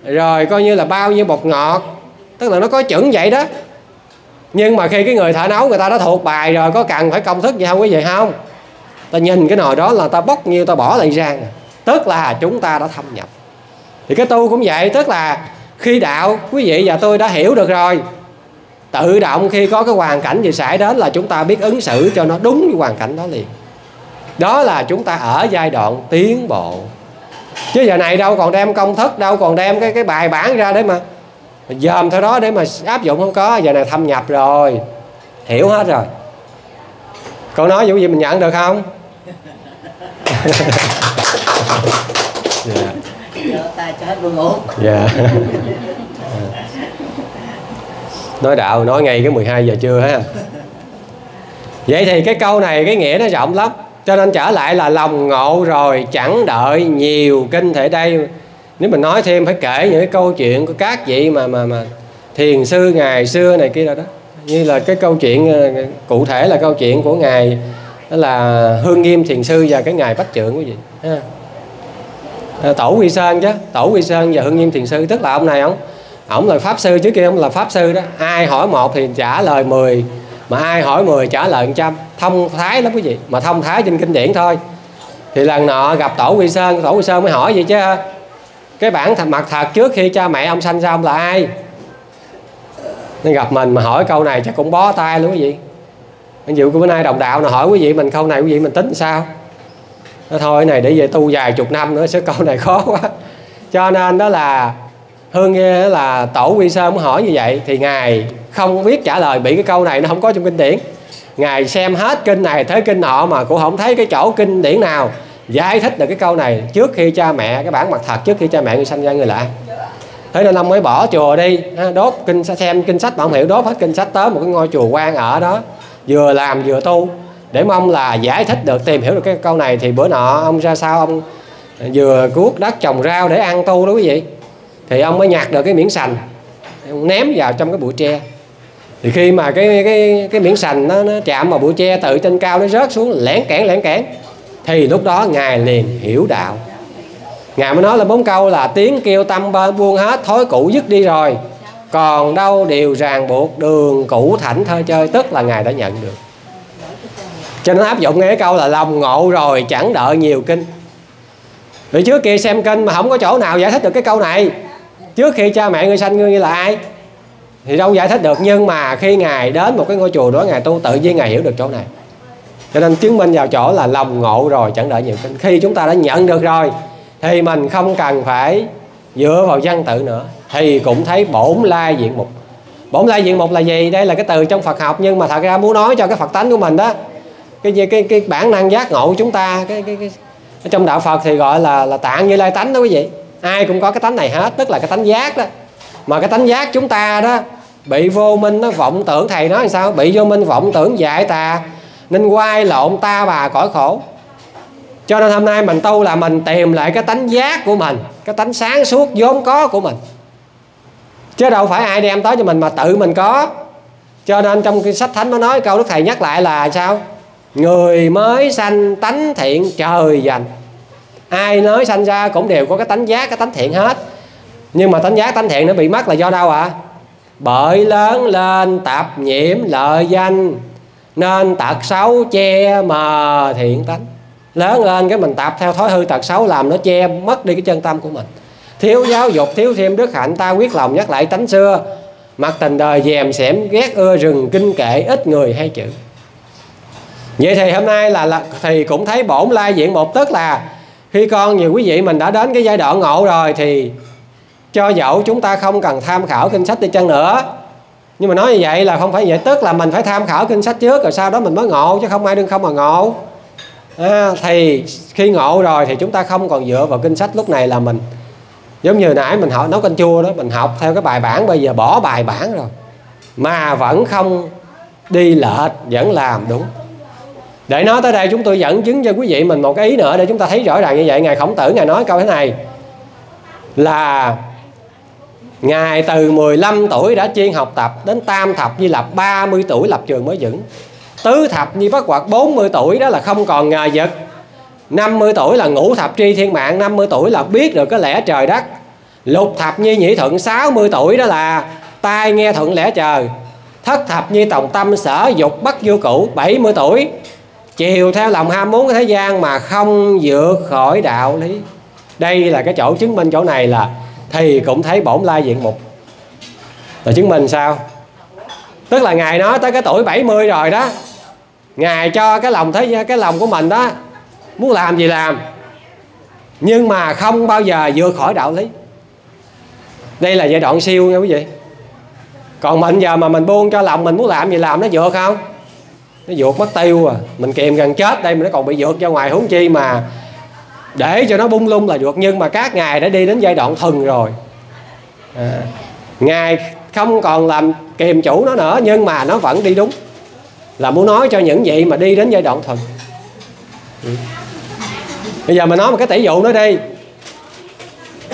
rồi coi như là bao nhiêu bột ngọt, tức là nó có chuẩn vậy đó. Nhưng mà khi cái người thợ nấu người ta đã thuộc bài rồi, có cần phải công thức gì không quý vị không? Ta nhìn cái nồi đó là ta bóc nhiêu ta bỏ lại rang, tức là chúng ta đã thâm nhập. Thì cái tu cũng vậy, tức là khi đạo quý vị và tôi đã hiểu được rồi, tự động khi có cái hoàn cảnh gì xảy đến là chúng ta biết ứng xử cho nó đúng với hoàn cảnh đó liền. Đó là chúng ta ở giai đoạn tiến bộ. Chứ giờ này đâu còn đem công thức, đâu còn đem cái bài bản ra để mà dòm theo đó để mà áp dụng, không có. Giờ này thâm nhập rồi, hiểu hết rồi. Cậu nói vụ gì mình nhận được không? Yeah. Yeah. Nói đạo nói ngay cái 12 giờ trưa ha. Vậy thì cái câu này cái nghĩa nó rộng lắm. Cho nên trở lại là lòng ngộ rồi chẳng đợi nhiều kinh thể đây. Nếu mình nói thêm phải kể những cái câu chuyện của các vị mà thiền sư ngày xưa này kia rồi đó. Như là cái câu chuyện cụ thể là câu chuyện của ngài đó là Hương Nghiêm thiền sư và cái ngài Bách Trượng quý vị ha. Tổ Quy Sơn chứ, Tổ Quy Sơn và Hương Nghiêm thiền sư, tức là ông này ổng là pháp sư, trước kia ông là pháp sư đó. Ai hỏi một thì trả lời 10 mà ai hỏi 10 trả lời 100, thông thái lắm quý vị, mà thông thái trên kinh điển thôi. Thì lần nọ gặp Tổ Quy Sơn mới hỏi vậy chứ cái bản mặt thật trước khi cha mẹ ông sanh ra ông là ai, nên gặp mình mà hỏi câu này chắc cũng bó tay luôn quý vị. Ví dụ bữa nay đồng đạo nào hỏi quý vị mình câu này quý vị mình tính sao? Nó thôi cái này để về tu vài chục năm nữa, sẽ câu này khó quá. Cho nên đó là Hương nghe là Tổ Quy Sơn mới hỏi như vậy, thì Ngài không biết trả lời, bị cái câu này nó không có trong kinh điển. Ngài xem hết kinh này tới kinh nọ mà cũng không thấy cái chỗ kinh điển nào giải thích được cái câu này trước khi cha mẹ, cái bản mặt thật trước khi cha mẹ người sanh ra người lạ. Thế nên ông mới bỏ chùa đi, đốt kinh, xem kinh sách mà không hiểu, đốt hết kinh sách tới một cái ngôi chùa quan ở đó, vừa làm vừa tu, để mong là giải thích được, tìm hiểu được cái câu này. Thì bữa nọ ông ra sao ông vừa cuốc đất trồng rau để ăn tu đó quý vị, thì ông mới nhặt được cái miếng sành, ông ném vào trong cái bụi tre. Thì khi mà cái miếng sành nó chạm vào bụi tre từ trên cao nó rớt xuống lẻn kẽn, thì lúc đó Ngài liền hiểu đạo. Ngài mới nói là 4 câu là tiếng kêu tâm buông hết, thói cũ dứt đi rồi, còn đâu điều ràng buộc, đường cũ thảnh thơ chơi. Tức là Ngài đã nhận được. Cho nên áp dụng ngay câu là lòng ngộ rồi chẳng đợi nhiều kinh. Vì trước kia xem kinh mà không có chỗ nào giải thích được cái câu này trước khi cha mẹ người sanh ngươi là ai, thì đâu giải thích được. Nhưng mà khi Ngài đến một cái ngôi chùa đó Ngài tu, tự nhiên Ngài hiểu được chỗ này. Cho nên chứng minh vào chỗ là lòng ngộ rồi chẳng đợi nhiều kinh. Khi chúng ta đã nhận được rồi thì mình không cần phải dựa vào văn tự nữa, thì cũng thấy bổn lai diện mục. Bổn lai diện mục là gì? Đây là cái từ trong Phật học, nhưng mà thật ra muốn nói cho cái Phật tánh của mình đó, cái bản năng giác ngộ của chúng ta, cái trong đạo Phật thì gọi là tạng Như Lai tánh đó quý vị. Ai cũng có cái tánh này hết, tức là cái tánh giác đó. Mà cái tánh giác chúng ta đó bị vô minh nó vọng tưởng, thầy nói làm sao? Bị vô minh vọng tưởng dại tà nên quay lộn ta bà cõi khổ. Cho nên hôm nay mình tu là mình tìm lại cái tánh giác của mình, cái tánh sáng suốt vốn có của mình, chứ đâu phải ai đem tới cho mình mà tự mình có. Cho nên trong cái sách thánh nó nói câu Đức Thầy nhắc lại là sao? Người mới sanh tánh thiện trời dành. Ai mới sanh ra cũng đều có cái tánh giác, cái tánh thiện hết. Nhưng mà tánh giác, tánh thiện nó bị mất là do đâu ạ? Bởi lớn lên tập nhiễm lợi danh nên tật xấu che mờ thiện tánh. Lớn lên cái mình tập theo thói hư tật xấu, làm nó che mất đi cái chân tâm của mình. Thiếu giáo dục, thiếu thêm đức hạnh, ta quyết lòng nhắc lại tánh xưa. Mặc tình đời dèm xẻm, ghét ưa rừng kinh kệ, ít người hay chữ. Vậy thì hôm nay là thì cũng thấy bổn lai diện một, tức là khi con nhiều quý vị mình đã đến cái giai đoạn ngộ rồi, thì cho dẫu chúng ta không cần tham khảo kinh sách đi chăng nữa, nhưng mà nói như vậy là không phải vậy. Tức là mình phải tham khảo kinh sách trước rồi sau đó mình mới ngộ, chứ không ai đương không mà ngộ. Thì khi ngộ rồi thì chúng ta không còn dựa vào kinh sách. Lúc này là mình giống như nãy mình nấu canh chua đó, mình học theo cái bài bản, bây giờ bỏ bài bản rồi mà vẫn không đi lệch, vẫn làm đúng. Để nói tới đây chúng tôi dẫn chứng cho quý vị mình một cái ý nữa để chúng ta thấy rõ ràng như vậy. Ngài Khổng Tử Ngài nói câu thế này là Ngài từ 15 tuổi đã chuyên học tập, đến tam thập Nhi Lập 30 tuổi lập trường mới vững, tứ thập Nhi Bất Hoạt 40 tuổi đó là không còn ngờ vực, 50 tuổi là ngũ thập Tri Thiên Mạng, 50 tuổi là biết được cái lẽ trời đất, lục thập Nhi Nhĩ Thuận 60 tuổi đó là tai nghe thuận lẽ trời, thất thập Nhi Tòng Tâm sở dục bất vô cũ 70 tuổi chiều theo lòng ham muốn cái thế gian mà không vượt khỏi đạo lý. Đây là cái chỗ chứng minh chỗ này là thì cũng thấy bổn lai diện mục. Là chứng minh sao? Tức là Ngài nói tới cái tuổi 70 rồi đó, Ngài cho cái lòng thế, cái lòng của mình đó muốn làm gì làm, nhưng mà không bao giờ vượt khỏi đạo lý. Đây là giai đoạn siêu nha quý vị. Còn mình giờ mà mình buông cho lòng mình muốn làm gì làm, nó vượt không? Nó vượt mất tiêu à. Mình kìm gần chết đây mà nó còn bị vượt ra ngoài, huống chi mà để cho nó bung lung là vượt. Nhưng mà các Ngài đã đi đến giai đoạn thuần rồi, Ngài không còn làm kiềm chủ nó nữa, nhưng mà nó vẫn đi đúng. Là muốn nói cho những vị mà đi đến giai đoạn thuần. Bây giờ mình nói một cái tỷ dụ nữa đi.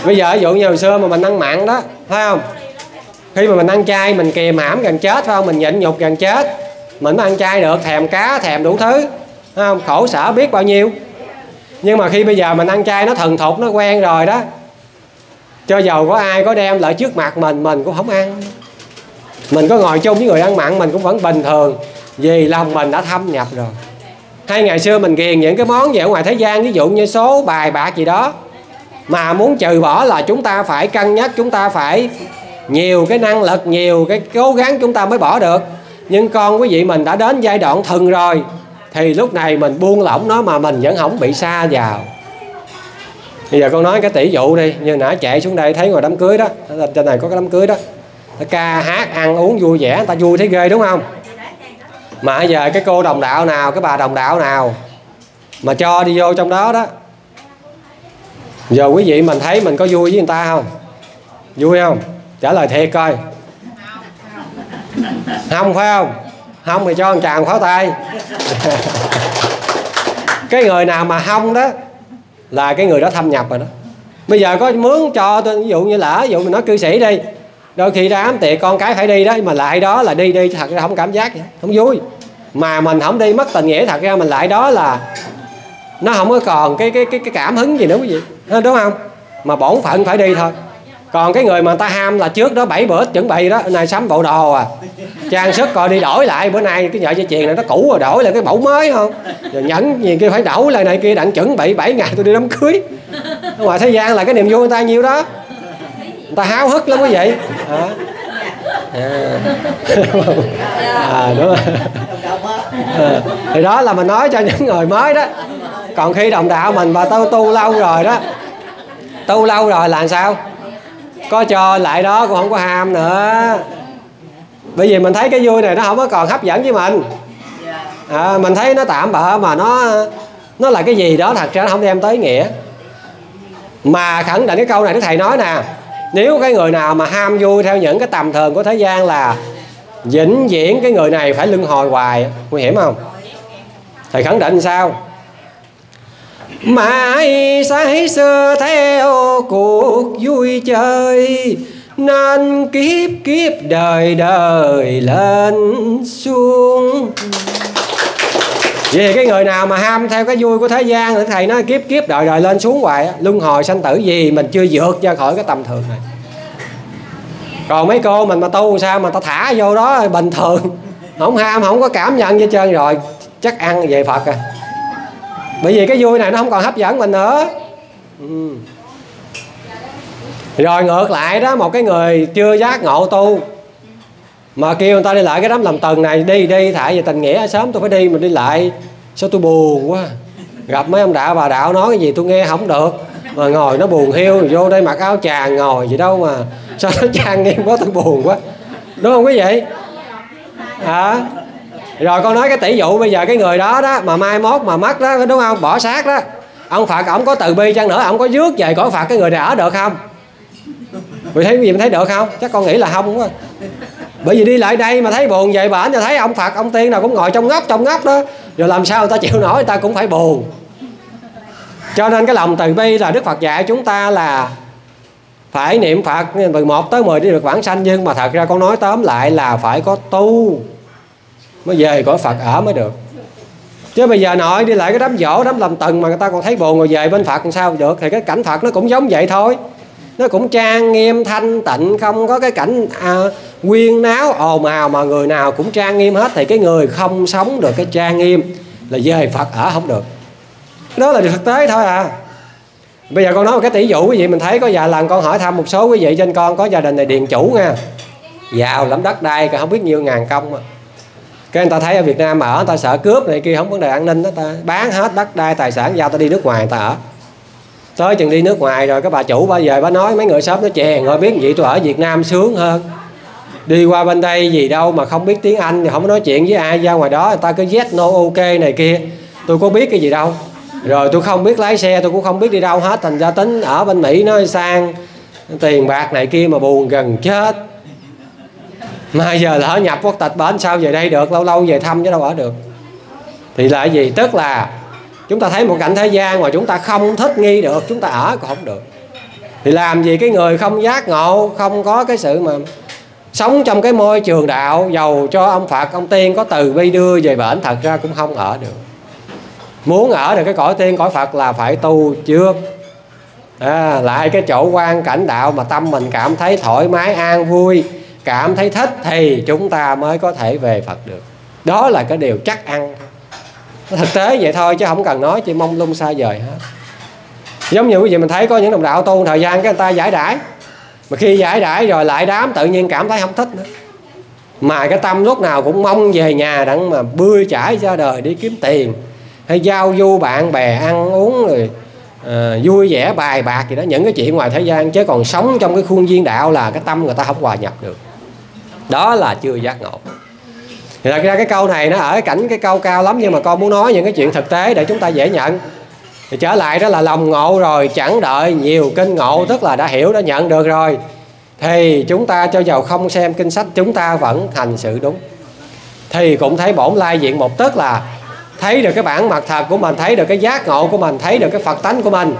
Bây giờ ví dụ như hồi xưa mà mình ăn mặn đó, phải không? Khi mà mình ăn chay mình kìm hãm gần chết, phải không? Mình nhịn nhục gần chết mình mới ăn chay được, thèm cá, thèm đủ thứ, không? Khổ sở biết bao nhiêu. Nhưng mà khi bây giờ mình ăn chay nó thuần thục, nó quen rồi đó, cho dầu có ai có đem lại trước mặt mình cũng không ăn. Mình có ngồi chung với người ăn mặn mình cũng vẫn bình thường, vì lòng mình đã thâm nhập rồi. Hay ngày xưa mình ghiền những cái món về ở ngoài thế gian, ví dụ như số bài bạc gì đó, mà muốn trừ bỏ là chúng ta phải cân nhắc, chúng ta phải nhiều cái năng lực, nhiều cái cố gắng chúng ta mới bỏ được. Nhưng con quý vị mình đã đến giai đoạn thuần rồi thì lúc này mình buông lỏng nó mà mình vẫn không bị sa vào. Bây giờ con nói cái tỷ dụ đi, như nãy chạy xuống đây thấy ngồi đám cưới đó, trên này có cái đám cưới đó, ca hát ăn uống vui vẻ, người ta vui thấy ghê đúng không? Mà giờ cái cô đồng đạo nào, cái bà đồng đạo nào mà cho đi vô trong đó đó, giờ quý vị mình thấy mình có vui với người ta không? Vui không? Trả lời thiệt coi. Không phải không? Không thì cho một tràng pháo tay. Cái người nào mà không đó là cái người đó thâm nhập rồi đó. Bây giờ có mướn cho tôi, ví dụ như lỡ, ví dụ mình nói cư sĩ đi, đôi khi ra ám tiệc con cái phải đi đó, mà lại đó là đi thật ra không cảm giác, không vui, mà mình không đi mất tình nghĩa, thật ra mình lại đó là nó không có còn cái cảm hứng gì nữa quý vị, đúng không? Mà bổn phận phải đi thôi. Còn cái người mà người ta ham là trước đó 7 bữa chuẩn bị đó, này sắm bộ đồ à, trang sức coi đi đổi lại, bữa nay cái nhợ dây chuyền này nó cũ rồi đổi lại cái mẫu mới không, rồi nhẫn gì kia phải đổi lại này kia, đặng chuẩn bị 7 ngày tôi đi đám cưới. Ngoài thế gian là cái niềm vui người ta nhiêu đó, người ta háo hức lắm quý vị. Đúng rồi. Thì đó là mình nói cho những người mới đó. Còn khi đồng đạo mình và tao tu lâu rồi đó, tu lâu rồi là sao? Có cho lại đó cũng không có ham nữa, bởi vì mình thấy cái vui này nó không có còn hấp dẫn với mình. Mình thấy nó tạm bợ mà nó là cái gì đó thật ra nó không đem tới nghĩa. Mà khẳng định cái câu này Đức Thầy nói nè, nếu cái người nào mà ham vui theo những cái tầm thường của thế gian là vĩnh viễn cái người này phải luân hồi hoài. Nguy hiểm không? Thầy khẳng định sao? Mãi say sưa theo cuộc vui chơi, nên kiếp kiếp đời đời lên xuống. Vì cái người nào mà ham theo cái vui của thế gian thì Thầy nói kiếp kiếp đời đời lên xuống hoài, luân hồi sanh tử gì mình chưa vượt ra khỏi cái tầm thường này. Còn mấy cô mình mà tu sao mà ta thả vô đó bình thường, không ham, không có cảm nhận gì hết trơn rồi, chắc ăn về Phật à. Bởi vì cái vui này nó không còn hấp dẫn mình nữa. Rồi ngược lại đó, một cái người chưa giác ngộ tu mà kêu người ta đi lại cái đám làm tần này, đi tại vì tình nghĩa sớm tôi phải đi, mình đi lại sao tôi buồn quá, gặp mấy ông đạo bà đạo nói cái gì tôi nghe không được, mà ngồi nó buồn hiu, vô đây mặc áo tràng ngồi gì đâu mà sao nó trang nghiêm quá, tôi buồn quá, đúng không quý vị? Rồi con nói cái tỷ dụ bây giờ cái người đó đó mà mai mốt mà mất đó, đúng không, bỏ xác đó, ông Phật ổng có từ bi chăng nữa, ổng có rước về cõi Phật cái người này ở được không? Vì thấy gì mình thấy được không? Chắc con nghĩ là không quá. Bởi vì đi lại đây mà thấy buồn vậy bển, rồi thấy ông Phật ông tiên nào cũng ngồi trong ngóc đó, rồi làm sao người ta chịu nổi, người ta cũng phải buồn. Cho nên cái lòng từ bi là Đức Phật dạy chúng ta là phải niệm Phật từ 1 tới 10 để được vãng sanh. Nhưng mà thật ra con nói tóm lại là phải có tu mới về cõi Phật ở mới được. Chứ bây giờ nội đi lại cái đám dỗ đám làm tần mà người ta còn thấy buồn, rồi về bên Phật làm sao được? Thì cái cảnh Phật nó cũng giống vậy thôi, nó cũng trang nghiêm thanh tịnh, không có cái cảnh quyên náo ồn ào, mà người nào cũng trang nghiêm hết. Thì cái người không sống được cái trang nghiêm là về Phật ở không được. Đó là điều thực tế thôi à. Bây giờ con nói một cái tỷ dụ quý vị mình thấy. Có vài lần con hỏi thăm một số quý vị trên con, có gia đình này điền chủ nha, giàu lắm, đất đai không biết nhiêu ngàn công. Cái người ta thấy ở Việt Nam ở, người ta sợ cướp này kia, không vấn đề an ninh đó, ta bán hết đất đai tài sản giao, ta đi nước ngoài người ta ở. Tới chừng đi nước ngoài rồi cái bà chủ bà về bà nói mấy người sớm nó chè ngồi biết gì, tôi ở Việt Nam sướng hơn, đi qua bên đây gì đâu mà không biết tiếng Anh, không nói chuyện với ai, ra ngoài đó người ta cứ yes no ok này kia, tôi có biết cái gì đâu, rồi tôi không biết lái xe, tôi cũng không biết đi đâu hết, thành ra tính ở bên Mỹ nó sang tiền bạc này kia mà buồn gần chết. Mà giờ lỡ nhập quốc tịch bển sao về đây được, lâu lâu về thăm chứ đâu ở được. Thì là cái gì? Tức là chúng ta thấy một cảnh thế gian mà chúng ta không thích nghi được, chúng ta ở cũng không được. Thì làm gì cái người không giác ngộ, không có cái sự mà sống trong cái môi trường đạo, giàu cho ông Phật, ông Tiên có từ bi đưa về bển, thật ra cũng không ở được. Muốn ở được cái cõi Tiên, cõi Phật là phải tu trước. Lại cái chỗ quan cảnh đạo mà tâm mình cảm thấy thoải mái, an vui, cảm thấy thích thì chúng ta mới có thể về Phật được. Đó là cái điều chắc ăn, thực tế vậy thôi chứ không cần nói chị mông lung xa vời hết. Giống như quý vị mình thấy có những đồng đạo tu thời gian cái người ta giải đãi, mà khi giải đãi rồi lại đám tự nhiên cảm thấy không thích nữa, mà cái tâm lúc nào cũng mong về nhà đặng mà bươn chải ra đời đi kiếm tiền, hay giao du bạn bè ăn uống rồi vui vẻ bài bạc gì đó, những cái chuyện ngoài thế gian. Chứ còn sống trong cái khuôn viên đạo là cái tâm người ta không hòa nhập được, đó là chưa giác ngộ. Thì ra cái câu này nó ở cảnh cái câu cao lắm, nhưng mà con muốn nói những cái chuyện thực tế để chúng ta dễ nhận. Thì trở lại đó là lòng ngộ rồi, chẳng đợi nhiều kinh ngộ, tức là đã hiểu, đã nhận được rồi, thì chúng ta cho dầu không xem kinh sách, chúng ta vẫn hành sự đúng, thì cũng thấy bổn lai diện một. Tức là thấy được cái bản mặt thật của mình, thấy được cái giác ngộ của mình, thấy được cái Phật tánh của mình.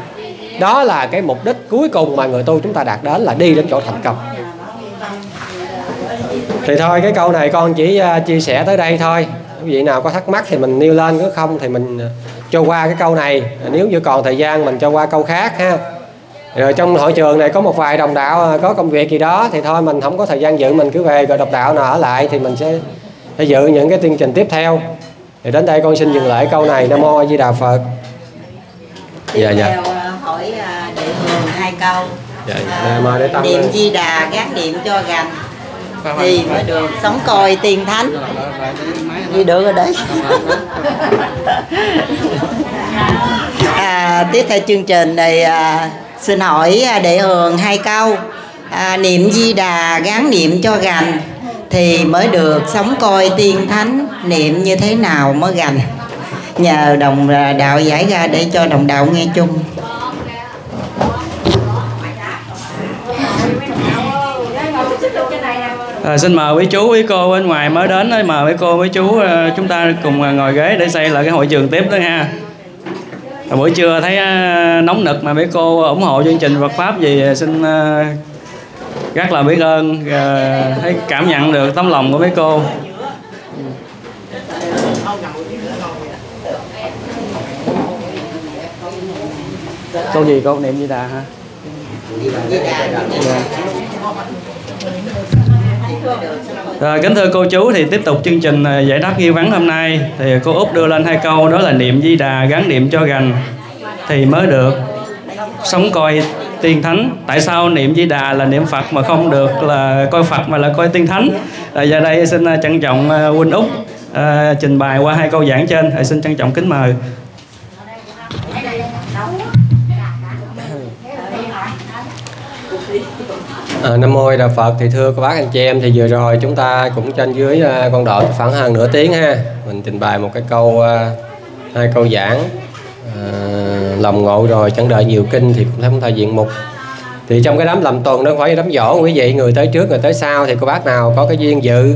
Đó là cái mục đích cuối cùng mà người tu chúng ta đạt đến, là đi đến chỗ thành công. Thì thôi cái câu này con chỉ chia sẻ tới đây thôi. Quý vị nào có thắc mắc thì mình nêu lên, nếu không thì mình cho qua cái câu này. Nếu như còn thời gian mình cho qua câu khác ha. Rồi trong hội trường này có một vài đồng đạo có công việc gì đó, thì thôi mình không có thời gian dự, mình cứ về. Rồi đồng đạo nào ở lại thì mình sẽ dự những cái chương trình tiếp theo. Thì đến đây con xin dừng lại câu này. Nam Mô A Di Đà Phật. Dạ. Hỏi địa thường hai câu. Dạ. Niệm Di Đà gác niệm cho gần thì mới được sống coi tiền thánh. Đi được rồi đấy. Tiếp theo chương trình này xin hỏi đệ hường hai câu. Niệm Di Đà gán niệm cho gành thì mới được sống coi tiên thánh, niệm như thế nào mới gành? Nhờ đồng đạo giải ra để cho đồng đạo nghe chung. Xin mời quý chú quý cô bên ngoài mới đến, mời quý cô quý chú chúng ta cùng ngồi ghế để xây lại cái hội trường tiếp đó ha. Buổi trưa thấy nóng nực mà mấy cô ủng hộ chương trình Phật Pháp gì, xin rất là biết ơn, thấy cảm nhận được tấm lòng của mấy cô. Câu gì cô niệm Di Đà hả? Rồi, kính thưa cô chú, thì tiếp tục chương trình giải đáp nghi vấn hôm nay. Thì cô Út đưa lên hai câu, đó là niệm Di Đà gắn niệm cho gần thì mới được sống coi tiên thánh. Tại sao niệm Di Đà là niệm Phật mà không được là coi Phật mà là coi tiên thánh? Rồi giờ đây xin trân trọng Huynh Út trình bày qua hai câu giảng trên. Rồi, xin trân trọng kính mời. Nam Mô Đà Phật. Thì thưa các bác anh chị em, thì vừa rồi chúng ta cũng trên dưới con đội khoảng hơn nửa tiếng ha, mình trình bày một cái câu, hai câu giảng lòng ngộ rồi chẳng đợi nhiều kinh thì cũng thấy chúng ta diện mục. Thì trong cái đám làm tuần đó, phải đám dỗ quý vị, người tới trước người tới sau, thì cô bác nào có cái duyên dự